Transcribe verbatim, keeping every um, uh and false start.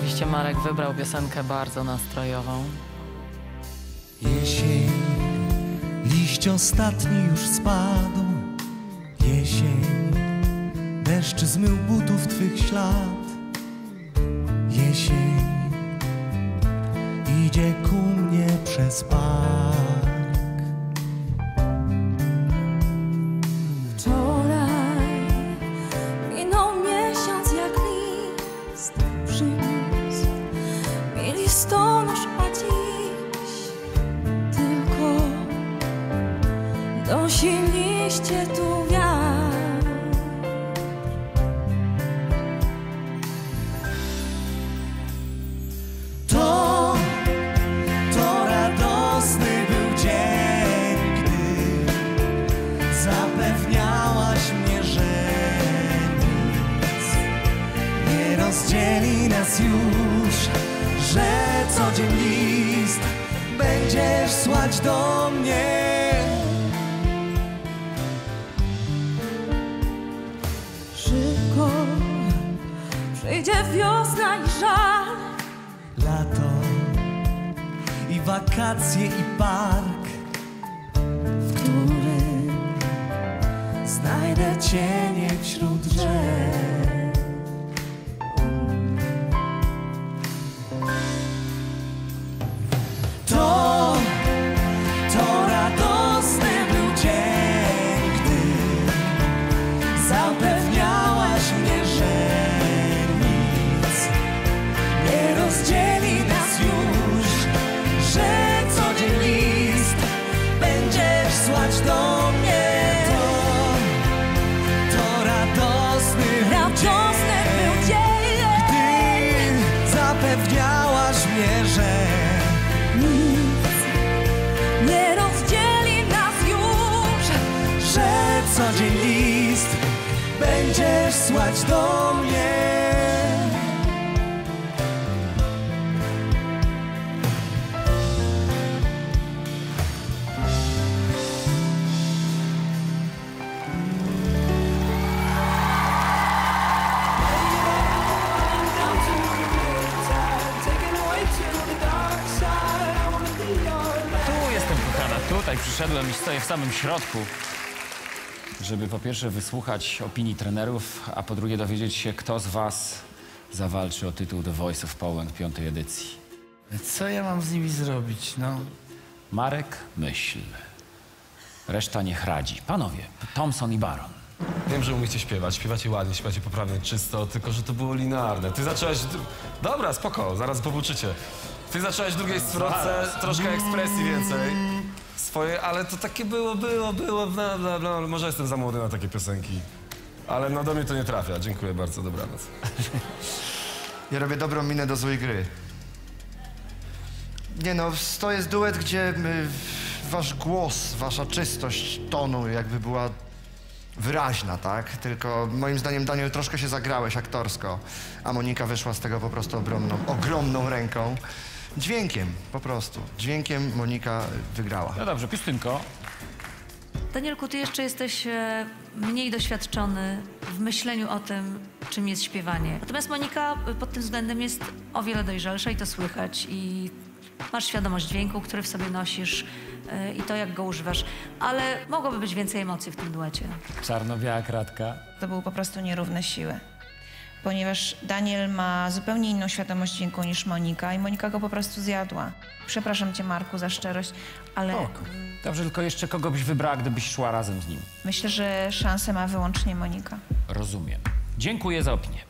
Oczywiście Marek wybrał piosenkę bardzo nastrojową. Jesień, liść ostatni już spadł. Jesień, deszcz zmył butów twych ślad. Jesień, idzie ku mnie przez park. Wczoraj minął miesiąc jak list. Przyniósł mi listonosz, a dziś tylko dosi liście tu wiatr. Rozdzieli nas już, że co dzień list będziesz słać do mnie. Szybko przyjdzie wiosna i żal, lato i wakacje i park, w którym znajdę cienie wśród drzew. Zapewniałaś mnie, że nic nie rozdzieli nas już, że co dzień list będziesz słać do mnie. Tutaj przyszedłem i stoję w samym środku, żeby po pierwsze wysłuchać opinii trenerów, a po drugie dowiedzieć się, kto z was zawalczy o tytuł The Voice of Poland piątej edycji. Co ja mam z nimi zrobić, no? Marek, myśl. Reszta niech radzi. Panowie, Tomson i Baron. Wiem, że umiecie śpiewać, śpiewacie ładnie, śpiewacie poprawnie, czysto, tylko że to było linearne. Ty zaczęłaś... Dobra, spoko, zaraz powrócicie. Ty zaczęłaś w drugiej stronie, troszkę ekspresji więcej. Swoje, ale to takie było, było, było, bla, bla, bla. Może jestem za młody na takie piosenki, ale no do mnie to nie trafia. Dziękuję bardzo, dobranoc. Ja robię dobrą minę do złej gry. Nie no, to jest duet, gdzie wasz głos, wasza czystość tonu jakby była wyraźna, tak? Tylko moim zdaniem, Daniel, troszkę się zagrałeś aktorsko, a Monika wyszła z tego po prostu ogromną, ogromną ręką. Dźwiękiem, po prostu. Dźwiękiem Monika wygrała. No dobrze, Pistynko. Danielku, ty jeszcze jesteś mniej doświadczony w myśleniu o tym, czym jest śpiewanie. Natomiast Monika pod tym względem jest o wiele dojrzalsza i to słychać. I masz świadomość dźwięku, który w sobie nosisz i to, jak go używasz. Ale mogłoby być więcej emocji w tym duecie. Czarno-biała kratka. To były po prostu nierówne siły. Ponieważ Daniel ma zupełnie inną świadomość dźwięku niż Monika i Monika go po prostu zjadła. Przepraszam cię, Marku, za szczerość, ale... O, dobrze, tylko jeszcze kogo byś wybrała, gdybyś szła razem z nim? Myślę, że szansę ma wyłącznie Monika. Rozumiem. Dziękuję za opinię.